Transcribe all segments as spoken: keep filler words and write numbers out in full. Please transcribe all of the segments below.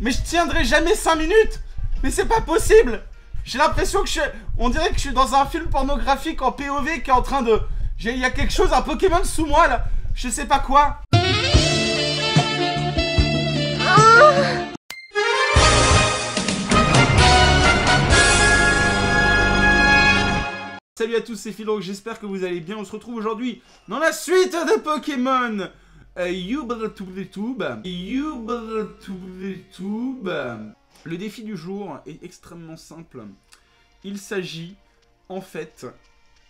Mais je tiendrai jamais cinq minutes. Mais c'est pas possible. J'ai l'impression que je suis... On dirait que je suis dans un film pornographique en P O V qui est en train de... Il y a quelque chose, un Pokémon sous moi là. Je sais pas quoi. Salut à tous, c'est Fildrong, j'espère que vous allez bien. On se retrouve aujourd'hui dans la suite de Pokémon YouTube. YouTube. Le défi du jour est extrêmement simple. Il s'agit en fait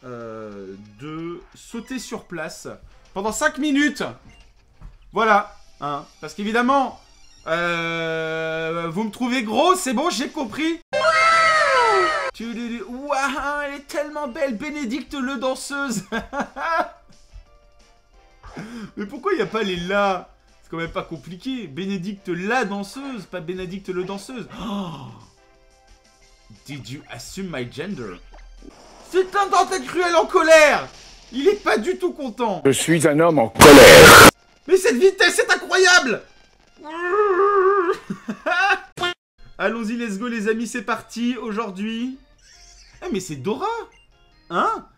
euh, de sauter sur place pendant cinq minutes. Voilà, hein, parce qu'évidemment, euh, vous me trouvez gros, c'est bon, j'ai compris. Waouh, elle est tellement belle, Bénédicte le danseuse. Mais pourquoi il n'y a pas les là? C'est quand même pas compliqué. Bénédicte la danseuse, pas Bénédicte le danseuse. Oh, did you assume my gender? C'est un dentelle cruel en colère. Il est pas du tout content. Je suis un homme en colère. Mais cette vitesse est incroyable. Allons-y, let's go les amis, c'est parti. Aujourd'hui... Eh mais c'est Dora. Hein?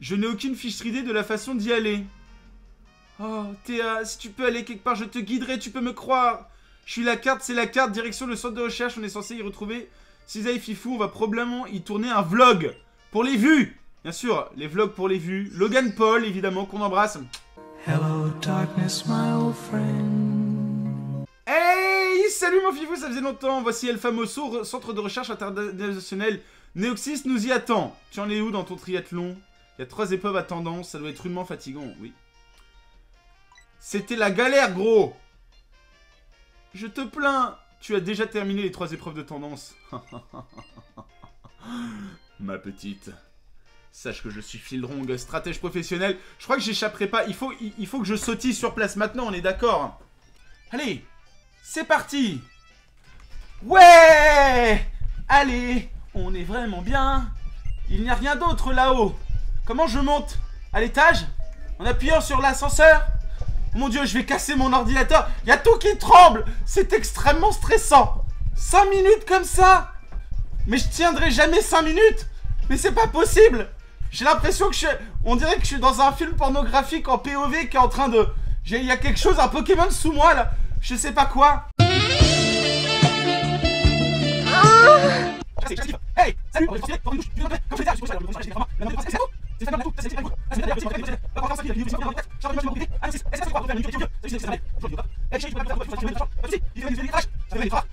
Je n'ai aucune fiche idée de la façon d'y aller. Oh, Théa, si tu peux aller quelque part, je te guiderai, tu peux me croire. Je suis la carte, c'est la carte, direction le centre de recherche, on est censé y retrouver Siza et Fifou, on va probablement y tourner un vlog. Pour les vues. Bien sûr, les vlogs pour les vues. Logan Paul, évidemment, qu'on embrasse. Hello darkness, my old friend. Hey, salut mon Fifou, ça faisait longtemps. Voici Elfamoso, centre de recherche international. Neoxys nous y attend. Tu en es où dans ton triathlon? Il y a trois épreuves à tendance, ça doit être rudement fatigant, oui. C'était la galère, gros. Je te plains. Tu as déjà terminé les trois épreuves de tendance. Ma petite. Sache que je suis Fildrong, stratège professionnel. Je crois que j'échapperai pas. Il faut, il, il faut que je sautille sur place maintenant, on est d'accord. Allez, c'est parti. Ouais. Allez, on est vraiment bien. Il n'y a rien d'autre là-haut. Comment je monte? À l'étage? En appuyant sur l'ascenseur? Mon dieu, je vais casser mon ordinateur. Il y a tout qui tremble. C'est extrêmement stressant. cinq minutes comme ça. Mais je tiendrai jamais cinq minutes. Mais c'est pas possible. J'ai l'impression que je suis... On dirait que je suis dans un film pornographique en P O V qui est en train de... Il y a quelque chose, un Pokémon sous moi là. Je sais pas quoi. Hey, salut.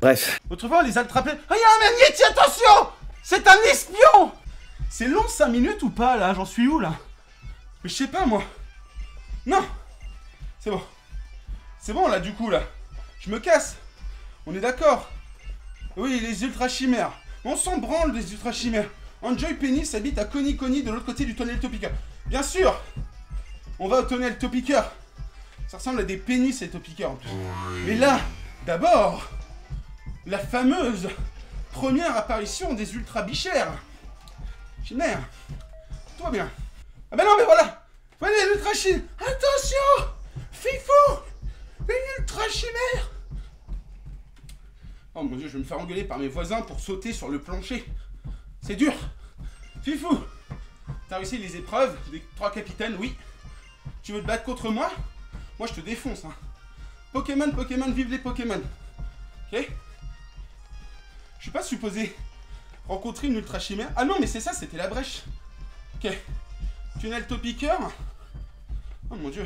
Bref. Autrefois on les a attrapés. Ah, il y a un magnétis, attention! C'est un espion! C'est long cinq minutes ou pas là? J'en suis où là? Mais je sais pas moi. Non! C'est bon. C'est bon là du coup là. Je me casse. On est d'accord? Oui, les ultra chimères. On s'en branle des ultra chimères. EnjoyPenis habite à Coniconi de l'autre côté du tunnel Taupiqueur. Bien sûr! On va au tunnel Taupiqueur. Ça ressemble à des pénis et Taupiqueur en plus. Mais là, d'abord, la fameuse première apparition des ultra bichères. Chimère. Tout va bien. Ah bah non, mais voilà. Voilà les ultra chimères. Attention! Fifou! Une ultra chimère! Oh mon dieu, je vais me faire engueuler par mes voisins pour sauter sur le plancher. C'est dur. Fifou, t'as réussi les épreuves des trois capitaines, oui. Tu veux te battre contre moi? Moi je te défonce, hein. Pokémon, Pokémon, vive les Pokémon. Ok? Je suis pas supposé rencontrer une ultra chimère. Ah non, mais c'est ça, c'était la brèche. Ok. Tunnel Taupiqueur. Oh mon dieu.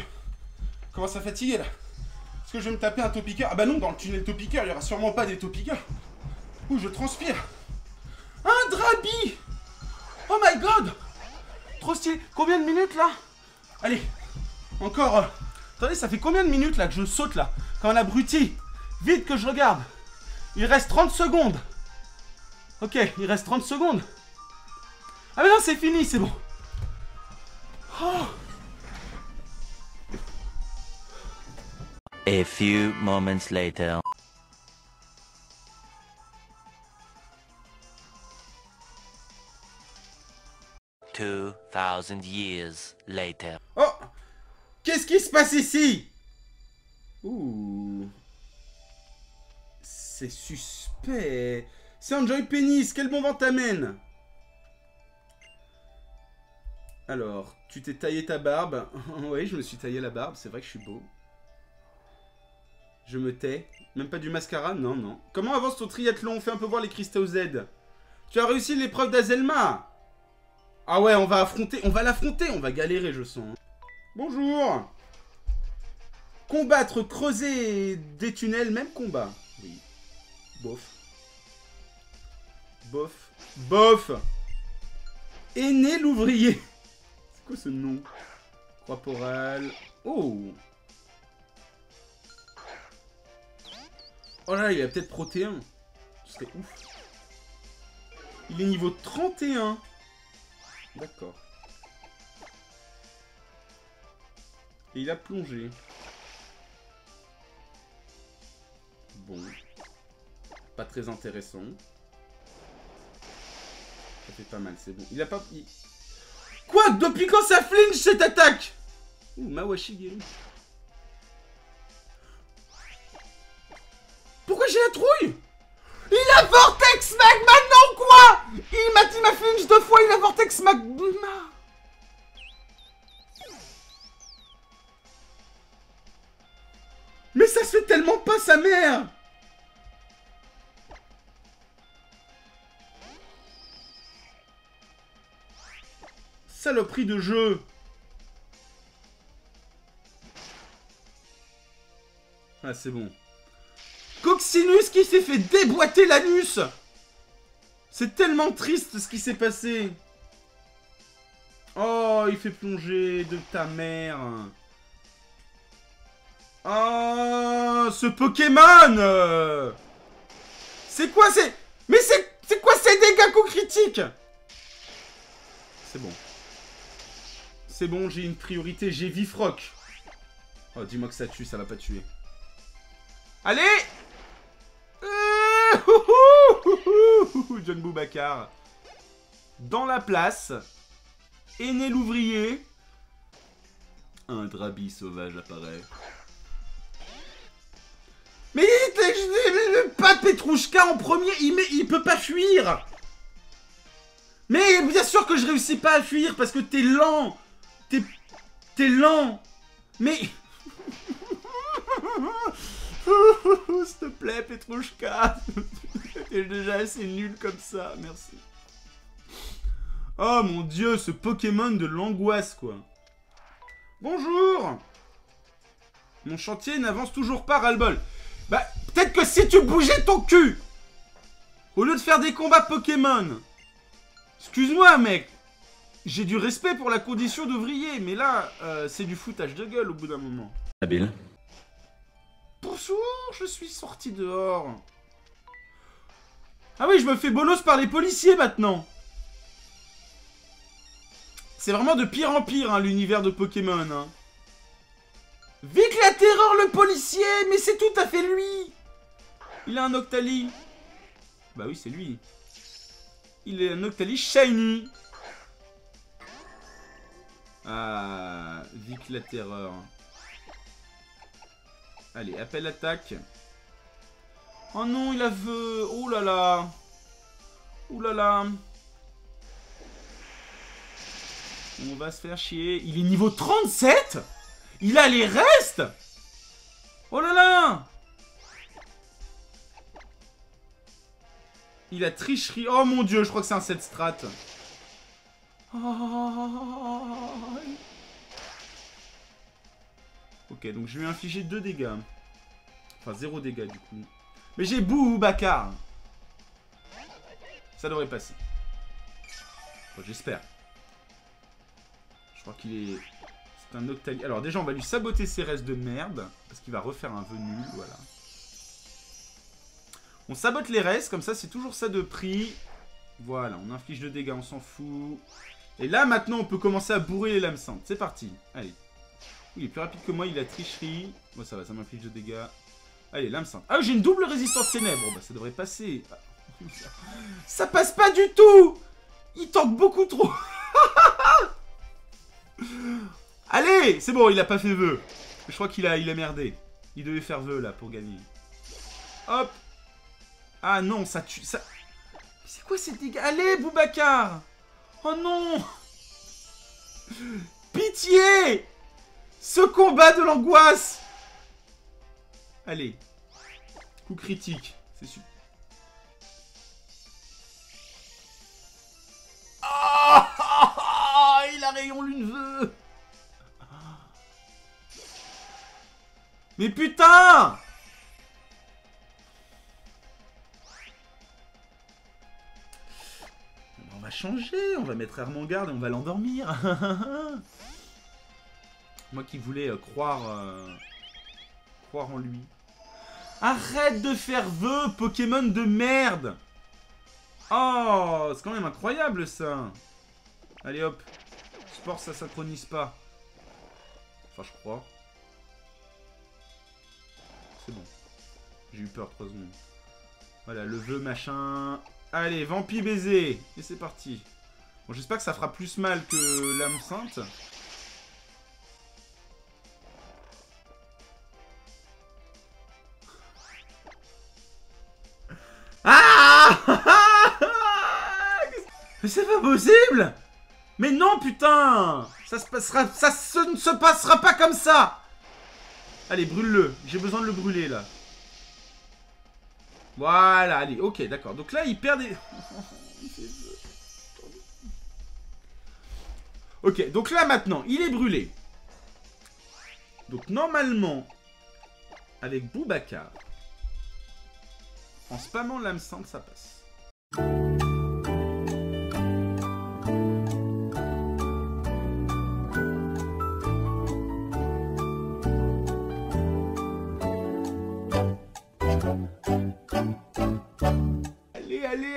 Je commence à fatiguer là. Est-ce que je vais me taper un Taupiqueur? Ah bah non, dans le tunnel Taupiqueur, il y aura sûrement pas des Taupiqueurs. Ouh, je transpire. Un Drabi! Oh my god! Trop stylé. Combien de minutes là? Allez, encore. Euh... Attendez, ça fait combien de minutes là que je saute là? Quand un abruti. Vite que je regarde. Il reste trente secondes. Ok, il reste trente secondes. Ah mais non, c'est fini, c'est bon. Oh. A few moments later. deux mille years later. Oh! Qu'est-ce qui se passe ici? Ouh! c'est suspect. C'est EnjoyPenis, quel bon vent t'amène. Alors, tu t'es taillé ta barbe. Oui, je me suis taillé la barbe, c'est vrai que je suis beau. Je me tais. Même pas du mascara, non, non. Comment avance ton triathlon? Fais un peu voir les cristaux Z. Tu as réussi l'épreuve d'Azelma. Ah ouais, on va affronter, on va l'affronter, on va galérer, je sens. Bonjour. Combattre, creuser des tunnels, même combat. Oui. Bof. Bof. Bof. Aîné l'ouvrier. C'est quoi ce nom? Corporal. Oh. Oh là, il a peut-être protéin. Ce serait ouf. Il est niveau trente et un. D'accord. Et il a plongé. Bon. Pas très intéressant. Ça fait pas mal, c'est bon. Il a pas... Il... Quoi? Depuis quand ça flinche cette attaque? Ouh, Mawashi guéri. Pourquoi j'ai la trouille? Il a Vortex Mag maintenant quoi? Il m'a il m'a flinch deux fois, il a Vortex Mag. Mais ça se fait tellement pas sa mère. Saloperie de jeu. Ah c'est bon. Coccinus qui s'est fait déboîter l'anus. C'est tellement triste ce qui s'est passé. Oh, il fait plonger de ta mère. Oh, ce Pokémon. C'est quoi ces... Mais c'est quoi ces dégâts coups critiques? C'est bon. C'est bon, j'ai une priorité, j'ai vifroc. Oh, dis-moi que ça tue, ça va pas tuer. Allez! John Boubacar dans la place. Aîné l'ouvrier. Un Drabi sauvage apparaît. Mais pas Petrouchka en premier. Il, met, il peut pas fuir. Mais bien sûr que je réussis pas à fuir parce que t'es lent. T'es t'es lent. Mais s'il te plaît, Petrouchka. T'es déjà assez nul comme ça, merci. Oh mon dieu, ce Pokémon de l'angoisse, quoi. Bonjour. Mon chantier n'avance toujours pas, ras-le-bol. Bah, peut-être que si tu bougeais ton cul, au lieu de faire des combats Pokémon... Excuse-moi, mec. J'ai du respect pour la condition d'ouvrier, mais là, euh, c'est du foutage de gueule au bout d'un moment. Habile. Bonjour, je suis sorti dehors. Ah oui, je me fais bolos par les policiers maintenant. C'est vraiment de pire en pire, hein, l'univers de Pokémon. Hein. Vic la terreur, le policier. Mais c'est tout à fait lui. Il a un Noctali. Bah oui, c'est lui. Il est un Noctali shiny. Ah, Vic la terreur. Allez, appel attaque. Oh non, il aveu. Oh là là. Oh là là. On va se faire chier. Il est niveau trente-sept. Il a les restes. Oh là là. Il a tricherie. Oh mon dieu, je crois que c'est un sept strat. Oh. Ok, donc je vais infliger deux dégâts. Enfin, zéro dégâts du coup. Mais j'ai Boubacar. Ça devrait passer. Bon, j'espère. Je crois qu'il est... C'est un Noctali. Alors déjà, on va lui saboter ses restes de merde. Parce qu'il va refaire un vœu nul, voilà. On sabote les restes, comme ça, c'est toujours ça de prix. Voilà, on inflige deux dégâts, on s'en fout. Et là, maintenant, on peut commencer à bourrer les lames saintes. C'est parti, allez. Il est plus rapide que moi, il a tricherie. Bon, ça va, ça m'inflige de dégâts. Allez, lame simple. Ah, j'ai une double résistance ténèbres. Bon, bah, ça devrait passer. Ah. Ça passe pas du tout. Il tank beaucoup trop. Allez, c'est bon, il a pas fait vœu. Je crois qu'il a, il a merdé. Il devait faire vœu, là, pour gagner. Hop. Ah non, ça tue... Ça... C'est quoi ces dégâts? Allez, Boubacar! Oh non! Pitié! Ce combat de l'angoisse! Allez. Coup critique. C'est super. Oh, oh, oh, il a rayon luneveux! Mais putain! On va changer, on va mettre Hermangarde et on va l'endormir. Moi qui voulais euh, croire, euh, croire en lui. Arrête de faire vœu, Pokémon de merde! Oh, c'est quand même incroyable ça! Allez hop, sport ça synchronise pas. Enfin je crois. C'est bon. J'ai eu peur trois secondes. Voilà, le vœu machin. Allez, vampire baiser. Et c'est parti. Bon, j'espère que ça fera plus mal que l'âme sainte. Ah! Mais c'est pas possible! Mais non, putain! Ça se passera. Ça se, ne se passera pas comme ça! Allez, brûle-le. J'ai besoin de le brûler, là. Voilà, allez, ok, d'accord. Donc là, il perd des... Ok, donc là, maintenant, il est brûlé. Donc, normalement, avec Boubacar, en spammant l'âme sainte, ça passe. Allez,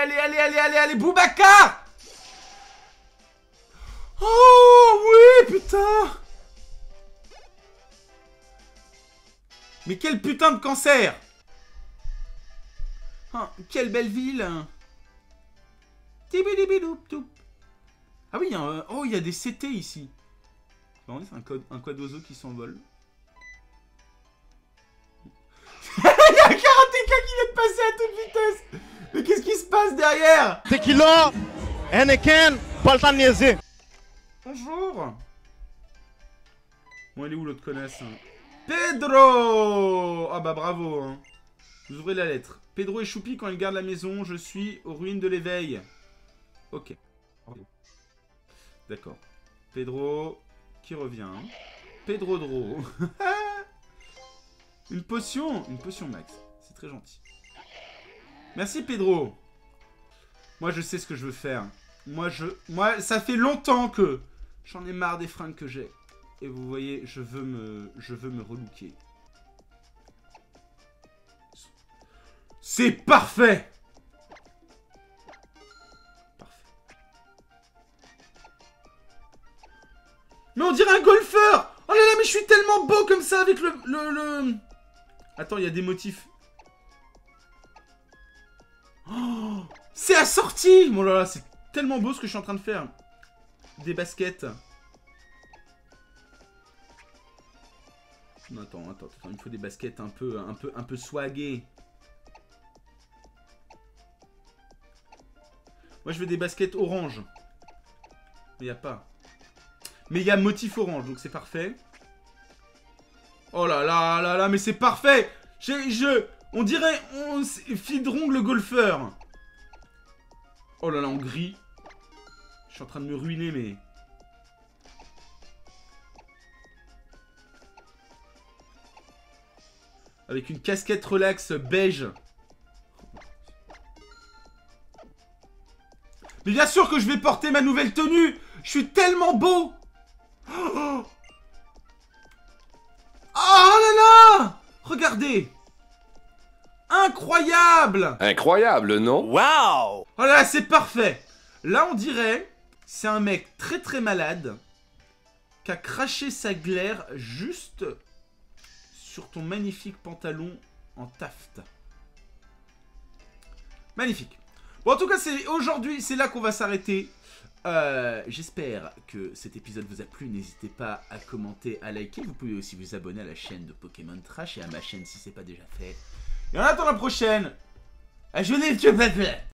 allez, allez, allez, allez, Boubacar! Oh, oui, putain! Mais quel putain de cancer! Oh, quelle belle ville! Ah oui, il y a un, oh, il y a des C T ici. C'est un, un quad d'oiseau qui s'envole. Il y a un karatéka qui vient de passer à toute vitesse! Mais qu'est-ce qui se passe derrière? Tekilo, Henneken, pas le temps de niaiser. Bonjour. Bon, elle est où l'autre connasse hein? Pedro. Ah bah bravo hein. Vous ouvrez la lettre. Pedro est choupi quand il garde la maison. Je suis aux ruines de l'éveil. Ok. D'accord. Pedro qui revient. Hein. Pedro Dro. Une potion. Une potion max. C'est très gentil. Merci Pedro. Moi je sais ce que je veux faire. Moi je... Moi ça fait longtemps que... J'en ai marre des fringues que j'ai. Et vous voyez, je veux me... Je veux me relooker. C'est parfait. Parfait. Mais on dirait un golfeur. Oh là là, mais je suis tellement beau comme ça avec le... le, le... Attends, il y a des motifs... Oh, c'est assorti! Bon là là, c'est tellement beau ce que je suis en train de faire. Des baskets. Non, attends, attends, attends, il me faut des baskets un peu, un peu, un peu swaguées. Moi, je veux des baskets orange. Mais y a pas. Mais y a motif orange, donc c'est parfait. Oh là là là là, mais c'est parfait! J'ai, je... On dirait on... Fildrong le golfeur. Oh là là, en gris. Je suis en train de me ruiner, mais... Avec une casquette relax beige. Mais bien sûr que je vais porter ma nouvelle tenue. Je suis tellement beau. Oh, oh là là. Regardez. Incroyable! Incroyable, non? Waouh! Oh là, c'est parfait! Là, on dirait, c'est un mec très très malade qui a craché sa glaire juste sur ton magnifique pantalon en taffetas. Magnifique. Bon, en tout cas, c'est aujourd'hui, c'est là qu'on va s'arrêter. Euh, J'espère que cet épisode vous a plu. N'hésitez pas à commenter, à liker. Vous pouvez aussi vous abonner à la chaîne de Pokémon Trash et à ma chaîne si c'est pas déjà fait. Et en attendant la prochaine, Je n'ai pas fait.